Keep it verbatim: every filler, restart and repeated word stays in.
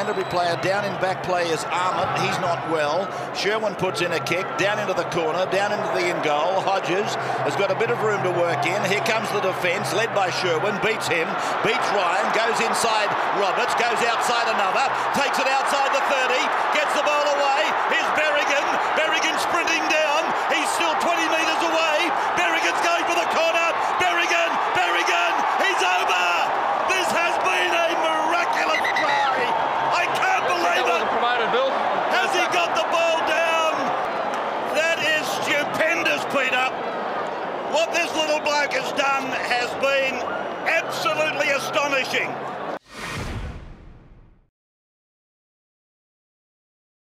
Canterbury player down in back play is Armott. He's not well. Sherwin puts in a kick, down into the corner, down into the in goal. Hodges has got a bit of room to work in. Here comes the defence, led by Sherwin, beats him, beats Ryan, goes inside Roberts, goes outside another, takes it outside the thirty, gets the ball away. Here's Berrigan. Berrigan sprinting down. He's still twenty metres away. Berrigan's going for the corner. Berrigan, Berrigan, he's over. This has been a miraculous play. I can't believe it. Has he got the ball down? That is stupendous, Peter. What this little bloke has done has been absolutely astonishing.